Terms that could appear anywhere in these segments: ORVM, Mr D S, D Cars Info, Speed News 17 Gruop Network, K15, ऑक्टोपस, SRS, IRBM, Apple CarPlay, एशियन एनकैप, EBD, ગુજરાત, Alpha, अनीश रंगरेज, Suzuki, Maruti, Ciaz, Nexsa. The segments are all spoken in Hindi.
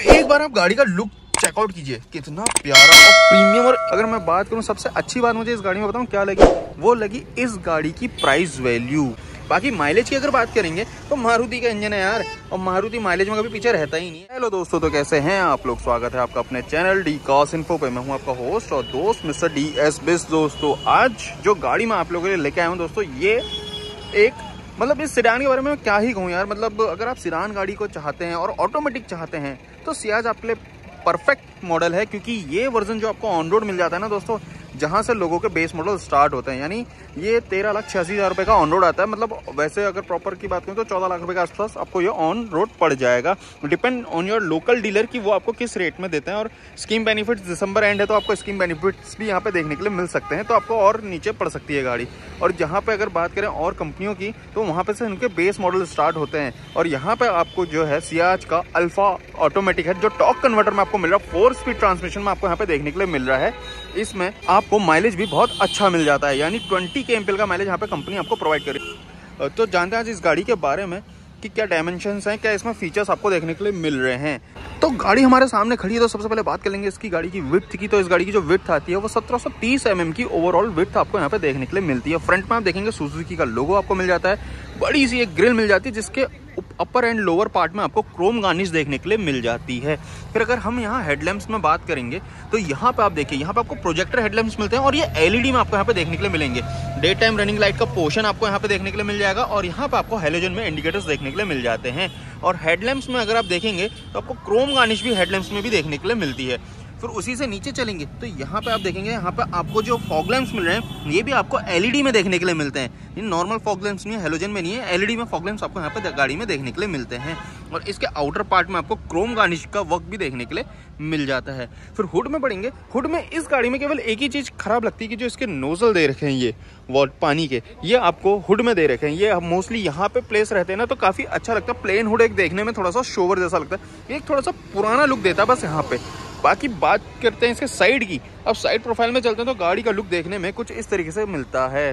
एक बार आप गाड़ी का लुक चेकआउट कीजिए, कितना प्यारा और प्रीमियम। और अगर मैं बात करूं सबसे अच्छी बात मुझे इस गाड़ी में बताऊं क्या लगी, वो लगी इस गाड़ी की प्राइस वैल्यू। बाकी माइलेज की अगर बात करेंगे तो मारुति का इंजन है यार, और मारुति माइलेज में कभी पीछे रहता ही नहीं है। हेलो दोस्तों, तो कैसे हैं आप लोग, स्वागत है आपका अपने चैनल डी कार्स इन्फो पे। मैं हूं आपका होस्ट और दोस्त मिस्टर डी एस। दोस्तों आज जो गाड़ी मैं आप लोगों के लिए लेके आया हूँ दोस्तों, ये एक मतलब इस सिडान के बारे में क्या ही कहूँ यार, मतलब अगर आप सिडान गाड़ी को चाहते हैं और ऑटोमेटिक चाहते हैं तो सियाज आपके लिए परफेक्ट मॉडल है, क्योंकि ये वर्जन जो आपको ऑन रोड मिल जाता है ना दोस्तों, जहाँ से लोगों के बेस मॉडल स्टार्ट होते हैं, यानी ये 13,86,000 रुपये का ऑन रोड आता है। मतलब वैसे अगर प्रॉपर की बात करें तो 14 लाख रुपये के आसपास आपको ये ऑन रोड पड़ जाएगा, depend on your local dealer कि वो आपको किस रेट में देते हैं। और स्कीम बेनिफिट्स दिसंबर एंड है तो आपको स्कीम बेनिफिट्स भी यहाँ पे देखने के लिए मिल सकते हैं, तो आपको और नीचे पड़ सकती है गाड़ी। और जहाँ पर अगर बात करें और कंपनियों की तो वहाँ पर से उनके बेस मॉडल स्टार्ट होते हैं, और यहाँ पर आपको जो है सियाज का अल्फा ऑटोमेटिक है जो टॉर्क कन्वर्टर में आपको मिल रहा है, 4 स्पीड ट्रांसमिशन में आपको यहाँ पर देखने के लिए मिल रहा है। इसमें आपको माइलेज भी बहुत अच्छा मिल जाता है, यानी 20 kmpl का माइलेज यहाँ पे कंपनी आपको प्रोवाइड करे। तो जानते हैं आज इस गाड़ी के बारे में कि क्या डायमेंशंस हैं, क्या इसमें फीचर्स आपको देखने के लिए मिल रहे हैं। तो गाड़ी हमारे सामने खड़ी है, तो सबसे पहले बात कर लेंगे इसकी गाड़ी की विड्थ की। तो इस गाड़ी की जो विड्थ आती है वो 1730 mm की ओवरऑल विड्थ आपको यहाँ पे देखने के लिए मिलती है। फ्रंट में आप देखेंगे सुजुकी का लोगो आपको मिल जाता है, बड़ी सी एक ग्रिल मिल जाती है जिसके अपर एंड लोअर पार्ट में आपको क्रोम गार्निश देखने के लिए मिल जाती है। फिर अगर हम यहाँ हेडलैम्प्स में बात करेंगे तो यहाँ पे आप देखिए, यहाँ पे आपको प्रोजेक्टर हेडलैम्प्स मिलते हैं और ये एलईडी में आपको यहाँ पे देखने के लिए मिलेंगे। डे टाइम रनिंग लाइट का पोर्शन आपको यहाँ पे देखने के लिए मिल जाएगा, और यहाँ पे आपको हेलोजन में इंडिकेटर्स देखने के लिए मिल जाते हैं। और हेडलैम्प्स में अगर आप देखेंगे तो आपको क्रोम गार्निश भी हेडलैम्प्स में भी देखने के लिए मिलती है। फिर उसी से नीचे चलेंगे तो यहाँ पे आप देखेंगे, यहाँ पे आपको जो फॉग लैंप्स मिल रहे हैं ये भी आपको एलईडी में देखने के लिए मिलते हैं। ये नॉर्मल फॉग लैंप्स नहीं है, हेलोजन में नहीं है, एलईडी में फॉग लैंप्स आपको यहाँ पे गाड़ी में देखने के लिए मिलते हैं। और इसके आउटर पार्ट में आपको क्रोम गार्निश का वर्क भी देखने के लिए मिल जाता है। फिर हुड में पड़ेंगे, हुड में इस गाड़ी में केवल एक ही चीज़ खराब लगती है कि जो इसके नोजल दे रखे हैं ये वॉट पानी के, ये आपको हुड में दे रखे हैं। ये मोस्टली यहाँ पे प्लेस रहते हैं ना तो काफ़ी अच्छा लगता है, प्लेन हुड एक देखने में थोड़ा सा शोवर जैसा लगता है, एक थोड़ा सा पुराना लुक देता है बस यहाँ पे। बाकी बात करते हैं इसके साइड की। अब साइड प्रोफाइल में चलते हैं तो गाड़ी का लुक देखने में कुछ इस तरीके से मिलता है।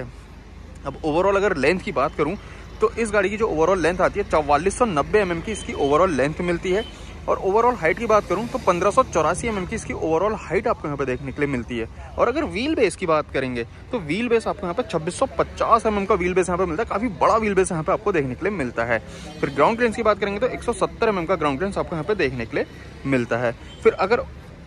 अब ओवरऑल अगर लेंथ की बात करूं तो इस गाड़ी की जो ओवरऑल लेंथ आती है 4490 mm की इसकी ओवरऑल लेंथ मिलती है। और ओवरऑल हाइट की बात करूं तो 1584 mm की इसकी ओवरऑल हाइट आपको यहाँ पे देखने के लिए मिलती है। और अगर व्हील बेस की बात करेंगे तो व्हील बेस आपको यहाँ पे 2650 mm का व्हील बेस यहाँ पे मिलता है, काफ़ी बड़ा व्हील बेस यहाँ पे आपको देखने के लिए मिलता है। फिर ग्राउंड क्लियरेंस की बात करेंगे तो 170 mm का ग्राउंड क्लियरेंस आपको यहाँ पे देखने के लिए मिलता है। फिर अगर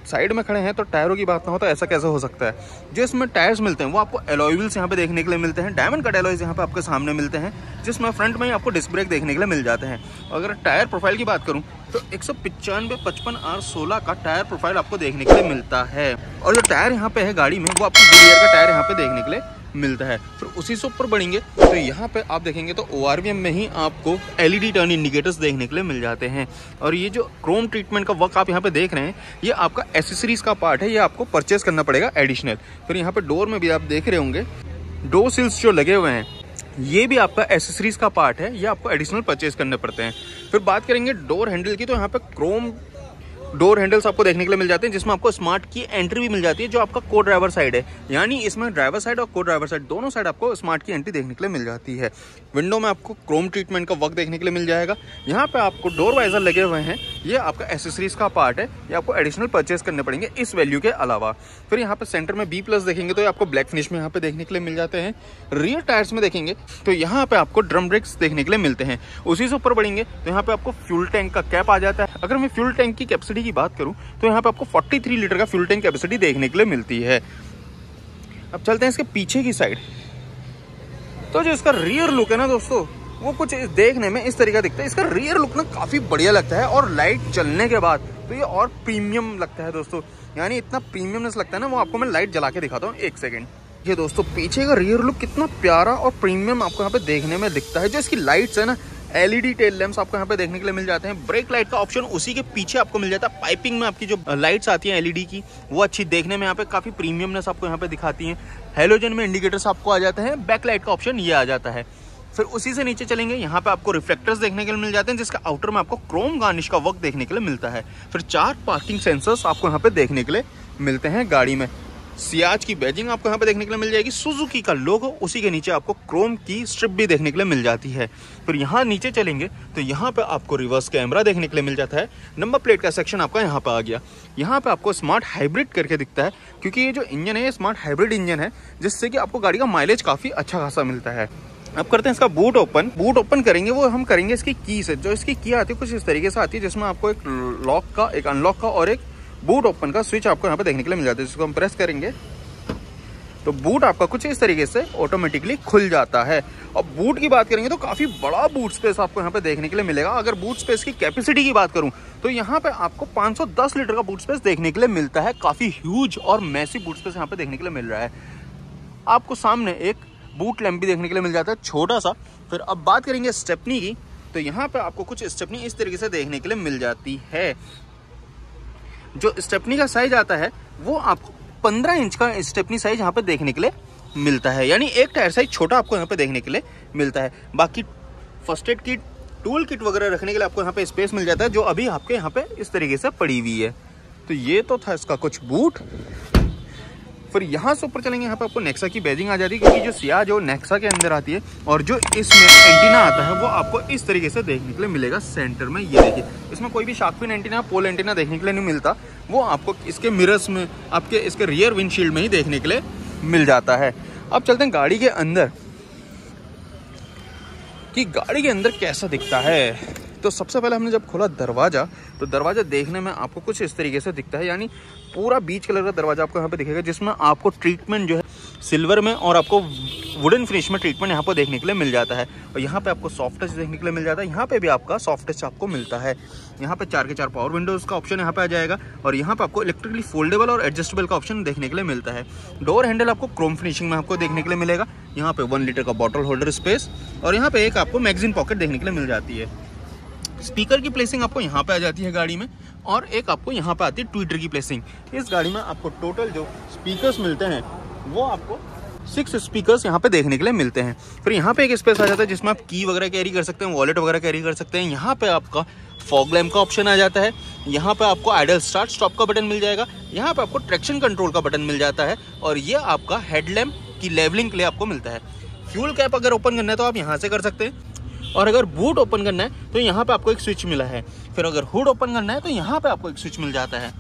साइड में खड़े हैं तो टायरों की बात ना हो तो ऐसा कैसे हो सकता है, जिसमें टायर्स मिलते हैं वो आपको एलॉय व्हील्स यहाँ पे देखने के लिए मिलते हैं, डायमंड कट एलॉयज यहाँ पे आपके सामने मिलते हैं, जिसमें फ्रंट में ही आपको डिस्क ब्रेक देखने के लिए मिल जाते हैं। अगर टायर प्रोफाइल की बात करूँ तो 195/55R16 का टायर प्रोफाइल आपको देखने के लिए मिलता है। और जो टायर यहाँ पे है गाड़ी में वो आपको गियर का टायर यहाँ पे देखने के लिए मिलता है। फिर उसी से ऊपर बढ़ेंगे तो यहाँ पे आप देखेंगे तो ORVM में ही आपको LED टर्न इंडिकेटर्स देखने के लिए मिल जाते हैं। और ये जो क्रोम ट्रीटमेंट का वर्क आप यहाँ पे देख रहे हैं ये आपका एसेसरीज का पार्ट है, ये आपको परचेस करना पड़ेगा एडिशनल। फिर यहाँ पे डोर में भी आप देख रहे होंगे डोर सिल्स जो लगे हुए हैं ये भी आपका एसेसरीज का पार्ट है, ये आपको एडिशनल परचेस करने पड़ते हैं। फिर बात करेंगे डोर हैंडल की तो यहाँ पे क्रोम डोर हैंडल्स आपको देखने के लिए मिल जाते हैं, जिसमें आपको स्मार्ट की एंट्री भी मिल जाती है जो आपका को ड्राइवर साइड है, यानी इसमें ड्राइवर साइड और को ड्राइवर साइड दोनों साइड आपको स्मार्ट की एंट्री देखने के लिए मिल जाती है। विंडो में आपको क्रोम ट्रीटमेंट का वर्क देखने के लिए मिल जाएगा। यहाँ पे आपको डोर वाइजर लगे हुए हैं, ये आपका एसेसरीज का पार्ट है, ये आपको एडिशनल परचेस करने पड़ेंगे इस वैल्यू के अलावा। फिर यहाँ पे सेंटर में B+ देखेंगे तो ये आपको ब्लैक फिनिश में यहाँ पे देखने के लिए मिल जाते हैं। रियर टायर्स में देखेंगे तो यहाँ पे आपको ड्रम ब्रेक्स देखने के लिए मिलते हैं। उसी से ऊपर बढ़ेंगे तो यहाँ पे आपको फ्यूल टैंक का कैप आ जाता है। अगर मैं फ्यूल टैंक की कैपेसिटी की बात करूँ तो यहाँ पे आपको 43 लीटर का फ्यूल टैंक कैपेसिटी देखने के लिए मिलती है। अब चलते हैं इसके पीछे की साइड, तो जो इसका रियर लुक है ना दोस्तों वो कुछ देखने में इस तरीका दिखता है। इसका रियर लुक ना काफ़ी बढ़िया लगता है, और लाइट चलने के बाद तो ये और प्रीमियम लगता है दोस्तों, यानी इतना प्रीमियमनेस लगता है ना वो आपको मैं लाइट जला के दिखाता हूँ एक सेकेंड। ये दोस्तों पीछे का रियर लुक कितना प्यारा और प्रीमियम आपको यहाँ पे देखने में दिखता है। जो इसकी लाइट्स है ना LED टेल लैंप्स आपको यहाँ पे देखने के लिए मिल जाते हैं। ब्रेक लाइट का ऑप्शन उसी के पीछे आपको मिल जाता है। पाइपिंग में आपकी जो लाइट्स आती हैं LED की वो अच्छी देखने में यहाँ पे काफ़ी प्रीमियमनेस आपको यहाँ पे दिखाती हैं। हेलोजन में इंडिकेटर्स आपको आ जाते हैं, बैक लाइट का ऑप्शन ये आ जाता है। फिर उसी से नीचे चलेंगे, यहाँ पे आपको रिफ्लेक्टर्स देखने के लिए मिल जाते हैं, जिसका आउटर में आपको क्रोम गार्निश का वर्क देखने के लिए मिलता है। फिर 4 पार्किंग सेंसर्स आपको यहाँ पे देखने के लिए मिलते हैं गाड़ी में। सियाज की बैजिंग आपको यहाँ पे देखने के लिए मिल जाएगी, सुजुकी का लोगो, उसी के नीचे आपको क्रोम की स्ट्रिप भी देखने के लिए मिल जाती है। फिर यहाँ नीचे चलेंगे तो यहाँ पे आपको रिवर्स कैमरा देखने के लिए मिल जाता है, नंबर प्लेट का सेक्शन आपका यहाँ पे आ गया। यहाँ पे आपको स्मार्ट हाइब्रिड करके दिखता है, क्योंकि ये जो इंजन है ये स्मार्ट हाइब्रिड इंजन है, जिससे कि आपको गाड़ी का माइलेज काफ़ी अच्छा खासा मिलता है। अब करते हैं इसका बूट ओपन। बूट ओपन करेंगे वो हम करेंगे इसकी की से। जो इसकी की आती है कुछ इस तरीके से आती है, जिसमें आपको एक लॉक का, एक अनलॉक का और एक बूट ओपन का स्विच आपको यहाँ पे देखने के लिए मिल जाता है, जिसको हम प्रेस करेंगे तो बूट आपका कुछ इस तरीके से ऑटोमेटिकली खुल जाता है। अब बूट की बात करेंगे तो काफ़ी बड़ा बूट स्पेस आपको यहाँ पे देखने के लिए मिलेगा। अगर बूट स्पेस की कैपेसिटी की बात करूँ तो यहाँ पे आपको 510 लीटर का बूट स्पेस देखने के लिए मिलता है। काफ़ी ह्यूज और मैसिव बूट स्पेस यहाँ पे देखने के लिए मिल रहा है। आपको सामने एक बूट लैंप भी देखने के लिए मिल जाता है, छोटा सा। फिर अब बात करेंगे स्टेपनी की, तो यहाँ पर आपको कुछ स्टेपनी इस तरीके से देखने के लिए मिल जाती है। जो स्टेपनी का साइज आता है वो आपको 15 इंच का स्टेपनी साइज यहाँ पे देखने के लिए मिलता है, यानी एक टायर साइज छोटा आपको यहाँ पे देखने के लिए मिलता है। बाकी first aid kit, tool kit वगैरह रखने के लिए आपको यहाँ पे स्पेस मिल जाता है, जो अभी आपके यहाँ पे इस तरीके से पड़ी हुई है। तो ये तो था इसका कुछ बूट। फिर यहाँ से ऊपर चलेंगे, यहाँ पे आपको नेक्सा की बैजिंग आ जाती है, क्योंकि जो सियाज जो नेक्सा के अंदर आती है और जो इसमें एंटीना आता है वो आपको इस तरीके से देखने के लिए मिलेगा सेंटर में। ये देखिए, इसमें कोई भी शार्कफिन एंटीना, पोल एंटीना देखने के लिए नहीं मिलता, वो आपको इसके मिरर्स में, आपके इसके रियर विंडशील्ड में ही देखने के लिए मिल जाता है। अब चलते हैं गाड़ी के अंदर कि गाड़ी के अंदर कैसा दिखता है। तो सबसे पहले हमने जब खोला दरवाज़ा, तो दरवाज़ा देखने में आपको कुछ इस तरीके से दिखता है, यानी पूरा बीच कलर का दरवाज़ा आपको यहाँ पे दिखेगा, जिसमें आपको ट्रीटमेंट जो है सिल्वर में और आपको वुडन फिनिश में ट्रीटमेंट यहाँ पर देखने के लिए मिल जाता है। और यहाँ पे आपको सॉफ्ट टच देखने के लिए मिल जाता है, यहाँ पे भी आपका सॉफ्ट टच आपको मिलता है। यहाँ पे 4x4 पावर विंडोज़ का ऑप्शन यहाँ पे आ जाएगा, और यहाँ पे आपको इलेक्ट्रिकली फोल्डेबल और एडजस्टेबल का ऑप्शन देखने के लिए मिलता है। डोर हैंडल आपको क्रोम फिनिशिंग में आपको देखने के लिए मिलेगा। यहाँ पे 1 लीटर का बॉटल होल्डर स्पेस, और यहाँ पे एक आपको मैगजीन पॉकेट देखने के लिए मिल जाती है। स्पीकर की प्लेसिंग आपको यहाँ पे आ जाती है गाड़ी में, और एक आपको यहाँ पे आती है ट्विटर की प्लेसिंग। इस गाड़ी में आपको टोटल जो स्पीकर्स मिलते हैं वो आपको 6 स्पीकर्स यहाँ पे देखने के लिए मिलते हैं। फिर यहाँ पे एक स्पेस आ जाता है, जिसमें आप की वगैरह कैरी कर सकते हैं, वॉलेट वगैरह कैरी कर सकते हैं। यहाँ पे आपका फॉग लैम्प का ऑप्शन आ जाता है। यहाँ पे आपको आइडल स्टार्ट स्टॉप का बटन मिल जाएगा। यहाँ पे आपको ट्रैक्शन कंट्रोल का बटन मिल जाता है, और ये आपका हेडलैम्प की लेवलिंग के लिए आपको मिलता है। फ्यूल कैप अगर ओपन करना है तो आप यहाँ से कर सकते हैं, और अगर बूट ओपन करना है तो यहाँ पे आपको एक स्विच मिला है। फिर अगर हुड ओपन करना है तो यहाँ पे आपको एक स्विच मिल जाता है।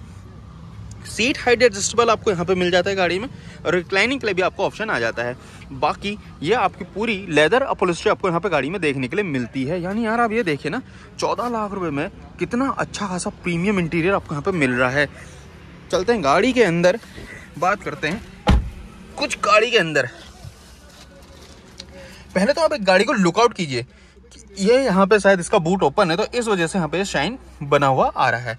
सीट हाइट एडजस्टेबल आपको यहाँ पे मिल जाता है गाड़ी में, और रिक्लाइनिंग के लिए भी आपको ऑप्शन आ जाता है। बाकी ये आपकी पूरी लेदर अपहोल्स्ट्री आपको यहाँ पे गाड़ी में देखने के लिए मिलती है। यानी यार आप ये देखिए ना, 14 लाख रुपये में कितना अच्छा खासा प्रीमियम इंटीरियर आपको यहाँ पर मिल रहा है। चलते हैं गाड़ी के अंदर, बात करते हैं कुछ गाड़ी के अंदर। पहले तो आप एक गाड़ी को लुकआउट कीजिए। ये यहाँ पे शायद इसका बूट ओपन है, तो इस वजह से यहाँ पे शाइन बना हुआ आ रहा है।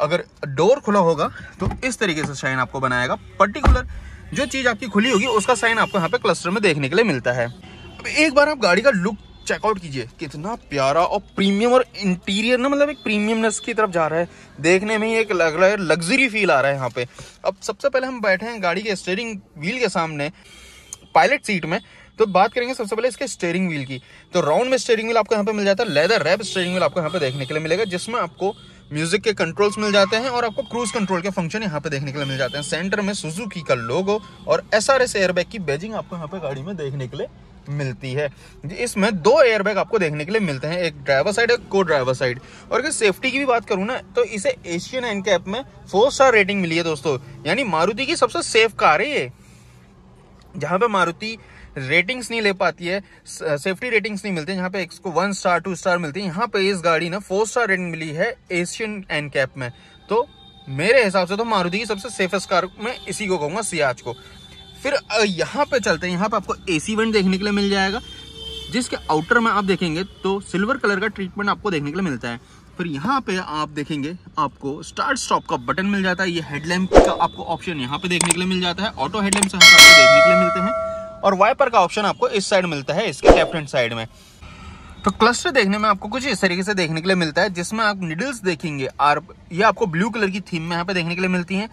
अगर डोर खुला होगा तो इस तरीके से शाइन आपको बनाएगा। पर्टिकुलर जो चीज़ आपकी खुली होगी उसका शाइन आपको यहाँ पे क्लस्टर में देखने के लिए मिलता है। अब एक बार आप गाड़ी का लुक चेकआउट कीजिए, कितना प्यारा और प्रीमियम, और इंटीरियर ना मतलब एक प्रीमियमनेस की तरफ जा रहा है। देखने में ही एक लग रहा है लग्जरी फील आ रहा है यहाँ पे। अब सबसे पहले हम बैठे हैं गाड़ी के स्टीयरिंग व्हील के सामने, पायलट सीट में। तो बात करेंगे सबसे पहले इसके स्टीयरिंग व्हील की। तो राउंड में स्टीयरिंग व्हील आपको यहाँ पे मिल जाता है। लेदर रैप स्टीयरिंग व्हील आपको यहाँ पे देखने के लिए मिलेगा, जिसमें आपको म्यूजिक के कंट्रोल्स मिल जाते हैं, और आपको क्रूज कंट्रोल के फंक्शन यहाँ पे देखने के लिए मिल जाते हैं। सेंटर में सुजुकी का लोगो और SRS एयरबैग की बैजिंग आपको यहाँ पे गाड़ी में देखने के लिए मिलती है। इसमें 2 एयरबैग आपको देखने के लिए मिलते हैं, एक ड्राइवर साइड और को ड्राइवर साइड। और अगर सेफ्टी की भी बात करूँ ना, तो इसे एशियन एनकैप में 4 स्टार रेटिंग मिली है दोस्तों, यानी मारुति की सबसे सेफ कार है ये। जहाँ पे मारुति रेटिंग्स नहीं ले पाती है, सेफ्टी रेटिंग्स नहीं मिलते, यहाँ पे इसको 1 स्टार 2 स्टार मिलती है, यहाँ पे इस गाड़ी ने 4 स्टार रेटिंग मिली है एशियन एनकैप में। तो मेरे हिसाब से तो मारुति की सबसे सेफेस्ट कार में इसी को कहूँगा, सियाज को। फिर यहाँ पे चलते हैं, यहाँ पे आपको AC वेंट देखने के लिए मिल जाएगा, जिसके आउटर में आप देखेंगे तो सिल्वर कलर का ट्रीटमेंट आपको देखने के लिए मिलता है। फिर यहाँ पे आप देखेंगे आपको स्टार्ट स्टॉप का बटन मिल जाता है। ये हेडलैम्प का आपको ऑप्शन यहाँ पे देखने के लिए मिल जाता है, ऑटो हेडलैम्प यहाँ पे आपको देखने के लिए मिलते हैं, और वाइपर का ऑप्शन आपको इस साइड मिलता है, इसके लेफ्ट हैंड साइड में। तो क्लस्टर देखने में आपको कुछ इस तरीके से देखने के लिए मिलता है, जिसमें आप निडल्स देखेंगे, ये आपको ब्लू कलर की थीम में यहाँ पे देखने के लिए मिलती है।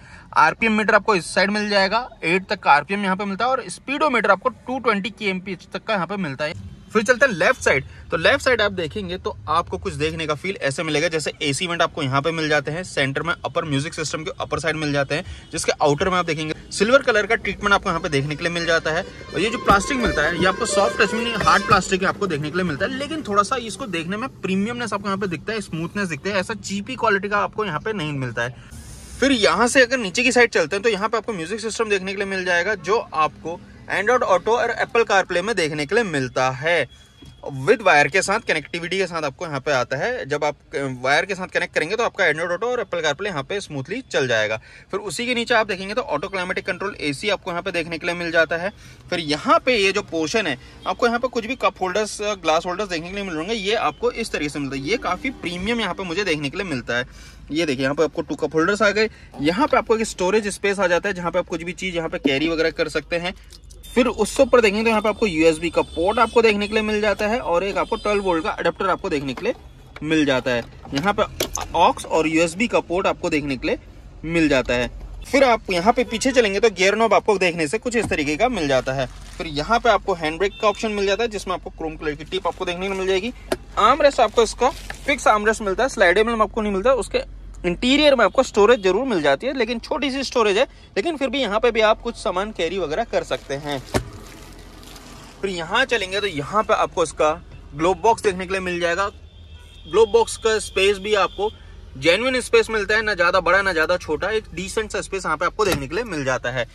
RPM मीटर आपको इस साइड मिल जाएगा, 8 तक का RPM यहाँ पे मिलता है, और स्पीडोमीटर आपको 220 kmph तक का यहाँ पे मिलता है। फिर चलते हैं लेफ्ट साइड। तो लेफ्ट साइड आप देखेंगे तो आपको कुछ देखने का फील ऐसे मिलेगा जैसे एसी वेंट आपको यहाँ पे मिल जाते हैं, सेंटर में अपर म्यूजिक सिस्टम के अपर साइड मिल जाते हैं, जिसके आउटर में आप देखेंगे सिल्वर कलर का ट्रीटमेंट आपको यहाँ पे देखने के लिए मिल जाता है। और ये जो प्लास्टिक मिलता है ये आपको सॉफ्ट टच में नहीं हार्ड प्लास्टिक आपको देखने के लिए मिलता है, लेकिन थोड़ा सा इसको देखने में प्रीमियमनेस आपको यहाँ पे दिखता है, स्मूथनेस दिखता है, ऐसा चीपी क्वालिटी का आपको यहाँ पे नहीं मिलता है। फिर यहाँ से अगर नीचे की साइड चलते हैं तो यहाँ पे आपको म्यूजिक सिस्टम देखने के लिए मिल जाएगा जो आपको एंड्रॉइड ऑटो और एप्पल कारप्ले में देखने के लिए मिलता है विद वायर के साथ, कनेक्टिविटी के साथ आपको यहाँ पे आता है। जब आप वायर के साथ कनेक्ट करेंगे तो आपका एंड्रॉइड ऑटो और एप्पल कारप्ले यहाँ पे स्मूथली चल जाएगा। फिर उसी के नीचे आप देखेंगे तो ऑटो क्लाइमेटिक कंट्रोल एसी आपको यहाँ पे देखने के लिए मिल जाता है। फिर यहाँ पे ये जो पोर्शन है आपको यहाँ पे कुछ भी कप होल्डर्स, ग्लास होल्डर्स देखने के लिए मिल रहे हैं, ये आपको इस तरीके से मिलता है, ये काफ़ी प्रीमियम यहाँ पे मुझे देखने के लिए मिलता है। ये देखिए यहाँ पे आपको 2 कप होल्डर्स आ गए, यहाँ पे आपको एक स्टोरेज स्पेस आ जाता है जहाँ पे आप कुछ भी चीज़ यहाँ पे कैरी वगैरह कर सकते हैं। फिर उससे ऊपर देखेंगे तो यहाँ पे आपको USB का पोर्ट आपको देखने के लिए मिल जाता है और एक आपको 12 वोल्ट का अडेप्टर आपको देखने के लिए मिल जाता है। यहाँ पे ऑक्स और USB का पोर्ट आपको देखने के लिए मिल जाता है। फिर आप यहाँ पे पीछे चलेंगे तो गियर नॉब आपको देखने से कुछ इस तरीके का मिल जाता है। फिर यहाँ पे आपको हैंड ब्रेक का ऑप्शन मिल जाता है जिसमें आपको क्रोम कलर की टिप आपको देखने को मिल जाएगी। आर्मरेस्ट आपको इसका फिक्स आर्मरेस्ट मिलता है, स्लाइडेबल आपको नहीं मिलता। उसके इंटीरियर में आपको स्टोरेज जरूर मिल जाती है लेकिन छोटी सी स्टोरेज है, लेकिन फिर भी यहाँ पे भी आप कुछ सामान कैरी वगैरह कर सकते हैं। फिर यहाँ चलेंगे तो यहाँ पे आपको इसका ग्लोब बॉक्स देखने के लिए मिल जाएगा। ग्लोब बॉक्स का स्पेस भी आपको जेन्युइन स्पेस मिलता है, ना ज़्यादा बड़ा ना ज़्यादा छोटा, एक डिसेंट सा स्पेस यहाँ पे आपको देखने के लिए मिल जाता है।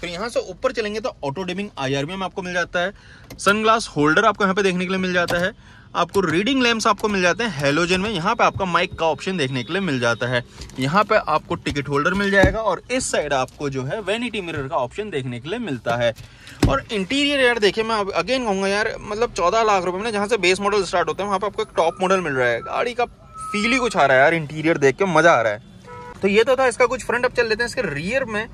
फिर यहाँ से ऊपर चलेंगे तो ऑटो डिमिंग IRBM आपको मिल जाता है, सनग्लास होल्डर आपको यहाँ पे देखने के लिए मिल जाता है, आपको रीडिंग लैंप्स आपको मिल जाते हैं हेलोजन में, यहाँ पे आपका माइक का ऑप्शन देखने के लिए मिल जाता है, यहाँ पे आपको टिकट होल्डर मिल जाएगा और इस साइड आपको जो है वैनिटी मिरर का ऑप्शन देखने के लिए मिलता है। और इंटीरियर यार देखिए मैं अगेन कहूँगा यार, मतलब 14 लाख रुपये में जहाँ से बेस मॉडल स्टार्ट होता है वहाँ पर आपको एक टॉप मॉडल मिल रहा है, गाड़ी का फील ही कुछ आ रहा है यार, इंटीरियर देख के मज़ा आ रहा है। तो ये तो था इसका कुछ फ्रंट। अब चल लेते हैं इसके रियर में,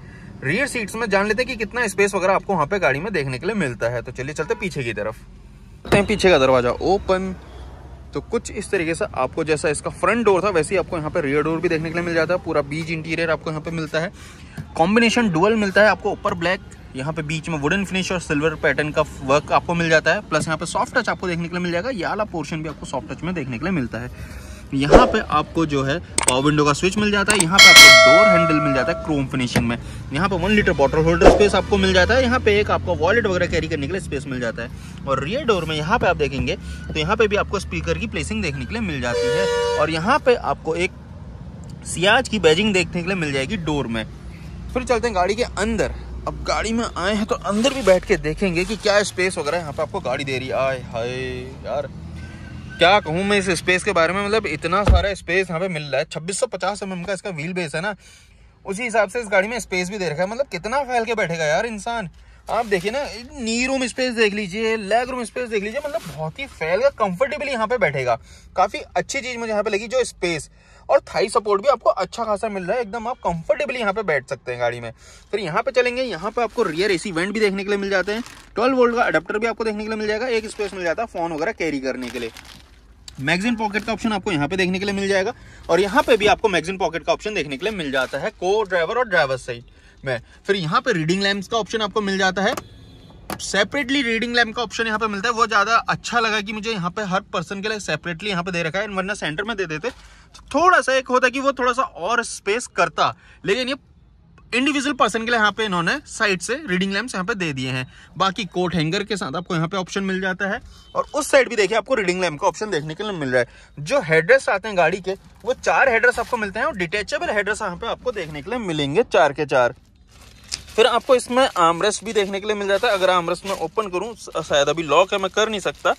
रियर सीट्स में जान लेते हैं कि कितना स्पेस वगैरह आपको वहाँ पे गाड़ी में देखने के लिए मिलता है। तो चलिए चलते पीछे की तरफ। पीछे का दरवाजा ओपन, तो कुछ इस तरीके से आपको जैसा इसका फ्रंट डोर था वैसे ही आपको यहाँ पे रियर डोर भी देखने के लिए मिल जाता है। पूरा बीच इंटीरियर आपको यहाँ पे मिलता है, कॉम्बिनेशन डुअल मिलता है आपको, ऊपर ब्लैक, यहाँ पे बीच में वुडन फिनिश और सिल्वर पैटर्न का वर्क आपको मिल जाता है, प्लस यहाँ पे सॉफ्ट टच आपको देखने के लिए मिल जाएगा। ये वाला पोर्शन भी आपको सॉफ्ट टच में देखने के लिए मिलता है। यहाँ पे आपको जो है पावर विंडो का स्विच मिल जाता है, यहाँ पे आपको डोर हैंडल मिल जाता है क्रोम फिनिशिंग में, यहाँ पे 1 लीटर बॉटल होल्डर स्पेस आपको मिल जाता है, यहाँ पे एक आपको वॉलेट वगैरह कैरी करने के लिए स्पेस मिल जाता है। और रियर डोर में यहाँ पे आप देखेंगे तो यहाँ पे भी आपको स्पीकर की प्लेसिंग देखने के लिए मिल जाती है और यहाँ पे आपको एक सियाज की बैजिंग देखने के लिए मिल जाएगी डोर में। फिर चलते हैं गाड़ी के अंदर। अब गाड़ी में आए हैं तो अंदर भी बैठ के देखेंगे कि क्या स्पेस वगैरह यहाँ पे आपको गाड़ी दे रही है। आए हाय यार क्या कहूँ मैं इस स्पेस के बारे में, मतलब इतना सारा स्पेस यहाँ पे मिल रहा है। 2650 mm का इसका व्हील बेस है ना, उसी हिसाब से इस गाड़ी में स्पेस भी दे रखा है, मतलब कितना फैल के बैठेगा यार इंसान। आप देखिए ना, नी रूम स्पेस देख लीजिए, लेग रूम स्पेस देख लीजिए, मतलब बहुत ही फैल का कंफर्टेबली यहाँ पे बैठेगा। काफ़ी अच्छी चीज़ मुझे यहाँ पे लगी जो स्पेस, और थाई सपोर्ट भी आपको अच्छा खासा मिल रहा है, एकदम आप कंफर्टेबली यहाँ पे बैठ सकते हैं गाड़ी में। फिर यहाँ पे चलेंगे, यहाँ पे आपको रियर एसी वेंट भी देखने के लिए मिल जाते हैं, 12 वोल्ट का अडेप्टर भी आपको देखने के लिए मिल जाएगा, एक स्पेस मिल जाता है फ़ोन वगैरह कैरी करने के लिए। मैगजीन पॉकेट का ऑप्शन आपको यहाँ पे देखने के लिए मिल जाएगा और यहाँ पे भी आपको मैगजीन पॉकेट का ऑप्शन देखने के लिए मिल जाता है को ड्राइवर और ड्राइवर साइड में। फिर यहाँ पे रीडिंग लैम्प्स का ऑप्शन आपको मिल जाता है, सेपरेटली रीडिंग लैम्प का ऑप्शन यहाँ पे मिलता है। वो ज़्यादा अच्छा लगा कि मुझे यहाँ पे हर पर्सन के लिए सेपरेटली यहाँ पे दे रखा है, वरना सेंटर में दे देते तो थोड़ा सा एक होता कि वो थोड़ा सा और स्पेस करता, लेकिन ये इंडिविजुअल पर्सन के लिए यहाँ पे इन्होंने साइड से रीडिंग लैम्प्स यहाँ पे दे दिए हैं। बाकी कोट हैंगर के साथ आपको यहाँ पे ऑप्शन मिल जाता है और उस साइड भी देखिए आपको रीडिंग लैम्प का ऑप्शन देखने के लिए मिल रहा है। जो हेडरेस्ट आते हैं गाड़ी के वो 4 हेडरेस्ट आपको मिलते हैं और डिटेचेबल हेडरेस्ट यहाँ पे आपको देखने के लिए मिलेंगे 4 के 4। फिर आपको इसमें आर्मरेस्ट भी देखने के लिए मिल जाता है। अगर आर्मरेस्ट में ओपन करूँ, शायद अभी लॉक है मैं कर नहीं सकता,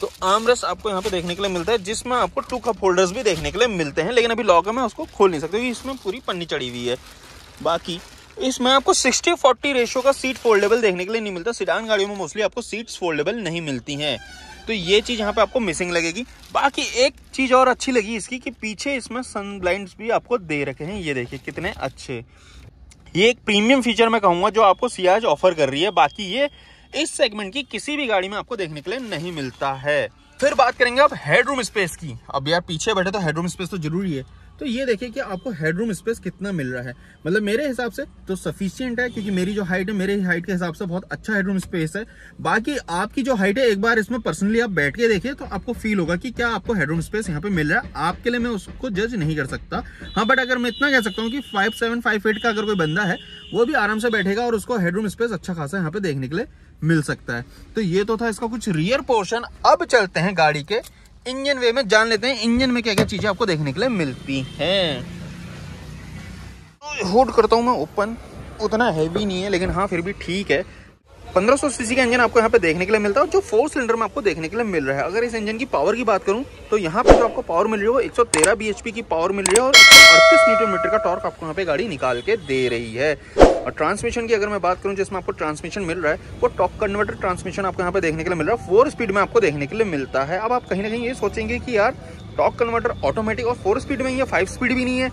तो आर्मरेस्ट आपको यहाँ पे देखने के लिए मिलता है जिसमें आपको 2 कप होल्डर्स भी देखने के लिए मिलते हैं, लेकिन अभी लॉक है मैं उसको खोल नहीं सकता क्योंकि इसमें पूरी पन्नी चढ़ी हुई है। बाकी इसमें आपको 60-40 रेशियो का सीट फोल्डेबल देखने के लिए नहीं मिलता, सिडान गाड़ियों में मोस्टली आपको सीट्स फोल्डेबल नहीं मिलती हैं, तो ये चीज़ यहाँ पे आपको मिसिंग लगेगी। बाकी एक चीज़ और अच्छी लगी इसकी कि पीछे इसमें सन ब्लाइंड्स भी आपको दे रखे हैं, ये देखिए कितने अच्छे। ये एक प्रीमियम फीचर मैं कहूँगा जो आपको सियाज ऑफर कर रही है, बाकी ये इस सेगमेंट की किसी भी गाड़ी में आपको देखने के लिए नहीं मिलता है। फिर बात करेंगे अब हेडरूम स्पेस की। अब यार पीछे बैठे तो हेडरूम स्पेस तो जरूरी है, तो ये देखिए कि आपको हेडरूम स्पेस कितना मिल रहा है। मतलब मेरे हिसाब से तो सफिशियंट है, क्योंकि मेरी जो हाइट है मेरे हाइट के हिसाब से बहुत अच्छा हेडरूम स्पेस है। बाकी आपकी जो हाइट है एक बार इसमें पर्सनली आप बैठ के देखिए तो आपको फील होगा कि क्या आपको हेडरूम स्पेस यहाँ पे मिल रहा है। आपके लिए मैं उसको जज नहीं कर सकता, हाँ बट अगर मैं इतना कह सकता हूँ कि 5'7" 5'8" का अगर कोई बंदा है वो भी आराम से बैठेगा और उसको हेडरूम स्पेस अच्छा खासा यहाँ पे देखने के लिए मिल सकता है। तो ये तो था इसका कुछ रियर पोर्शन। अब चलते हैं गाड़ी के इंजन वे में, जान लेते हैं इंजन में क्या क्या चीजें आपको देखने के लिए मिलती हैं। हुड करता हूं मैं ओपन, उतना हैवी नहीं है लेकिन हाँ फिर भी ठीक है। 1500 सीसी का इंजन आपको यहाँ पे देखने के लिए मिलता है, जो 4 सिलेंडर में आपको देखने के लिए मिल रहा है। अगर इस इंजन की पावर की बात करूँ तो यहाँ पे जो आपको पावर मिल रही है वो 113 bhp की पावर मिल रही है और 38 Nm का टॉर्क आपको यहाँ पे गाड़ी निकाल के दे रही है। और ट्रांसमिशन की अगर मैं बात करूं, जिसमें आपको ट्रांसमिशन मिल रहा है वो टॉप कन्वर्टर ट्रांसमिशन आपको यहाँ पे देखने के लिए मिल रहा है। 4 स्पीड में आपको देखने के लिए मिलता है। अब आप कहीं ना कहीं ये सोचेंगे कि यार टॉप कन्वर्टर ऑटोमेटिक और 4 स्पीड में ही है, 5 स्पीड भी नहीं है,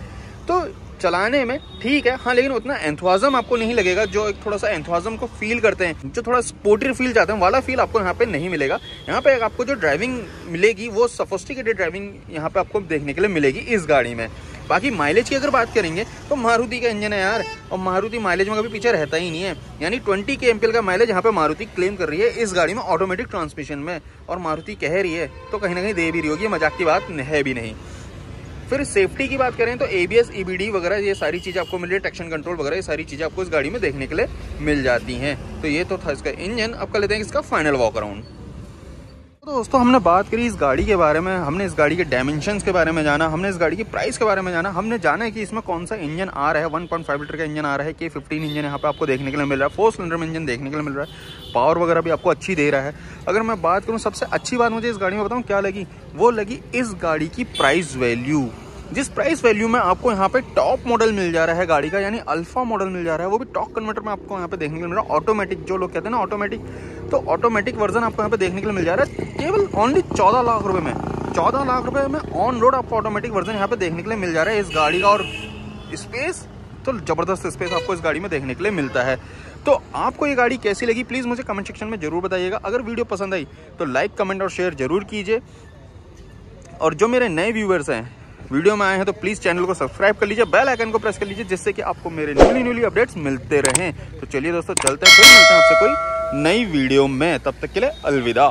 तो चलाने में ठीक है हाँ, लेकिन उतना एंथुआजम आपको नहीं लगेगा। जो एक थोड़ा सा एंथुआजम को फील करते हैं, जो थोड़ा स्पोर्टी फील चाहते हैं वाला फील आपको यहाँ पे नहीं मिलेगा। यहाँ पे आपको जो ड्राइविंग मिलेगी वो सोफिस्टिकेटेड ड्राइविंग यहाँ पे आपको देखने के लिए मिलेगी इस गाड़ी में। बाकी माइलेज की अगर बात करेंगे तो मारुति का इंजन है यार, और मारुति माइलेज में कभी पीछे रहता ही नहीं है। यानी 20 kmpl का माइलेज यहाँ पे मारुति क्लेम कर रही है इस गाड़ी में ऑटोमेटिक ट्रांसमिशन में, और मारुति कह रही है तो कहीं ना कहीं दे भी रही होगी, मजाक की बात है भी नहीं। फिर सेफ्टी की बात करें तो ABS EBD वगैरह ये सारी चीज़ आपको मिल रही है, ट्रैक्शन कंट्रोल वगैरह ये सारी चीज़ें आपको इस गाड़ी में देखने के लिए मिल जाती हैं। तो ये तो था इसका इंजन। अब कर लेते हैं इसका फाइनल वॉक अराउंड। तो दोस्तों हमने बात करी इस गाड़ी के बारे में, हमने इस गाड़ी के डायमेंशंस के बारे में जाना, हमने इस गाड़ी की प्राइस के बारे में जाना, हमने जाना है कि इसमें कौन सा इंजन आ रहा है। 1.5 लीटर का इंजन आ रहा है, K15 इंजन यहाँ पे आपको देखने के लिए मिल रहा है, 4 सिलेंडर में इंजन देखने के लिए मिल रहा है, पावर वगैरह भी आपको अच्छी दे रहा है। अगर मैं बात करूँ सबसे अच्छी बात मुझे इस गाड़ी में बताऊँ क्या लगी, वो लगी इस गाड़ी की प्राइस वैल्यू। जिस प्राइस वैल्यू में आपको यहाँ पे टॉप मॉडल मिल जा रहा है गाड़ी का, यानी अल्फा मॉडल मिल जा रहा है, वो भी टॉप कन्वर्टर में आपको यहाँ पे देखने के लिए मिल रहा है। ऑटोमेटिक जो लोग कहते हैं ना ऑटोमेटिक, तो ऑटोमेटिक वर्जन आपको यहाँ पे देखने के लिए मिल जा रहा है केवल ओनली 14 लाख रुपए में। 14 लाख रुपए में ऑन रोड आपको ऑटोमेटिक वर्जन यहाँ पे देखने के लिए मिल जा रहा है इस गाड़ी का। और स्पेस तो ज़बरदस्त स्पेस आपको इस गाड़ी में देखने के लिए मिलता है। तो आपको ये गाड़ी कैसी लगी प्लीज़ मुझे कमेंट सेक्शन में ज़रूर बताइएगा। अगर वीडियो पसंद आई तो लाइक कमेंट और शेयर ज़रूर कीजिए। और जो मेरे नए व्यूवर्स हैं वीडियो में आए हैं तो प्लीज़ चैनल को सब्सक्राइब कर लीजिए, बेल आइकन को प्रेस कर लीजिए, जिससे कि आपको मेरे न्यूली अपडेट्स मिलते रहें। तो चलिए दोस्तों चलते हैं, फिर मिलते हैं आपसे कोई नई वीडियो में, तब तक के लिए अलविदा।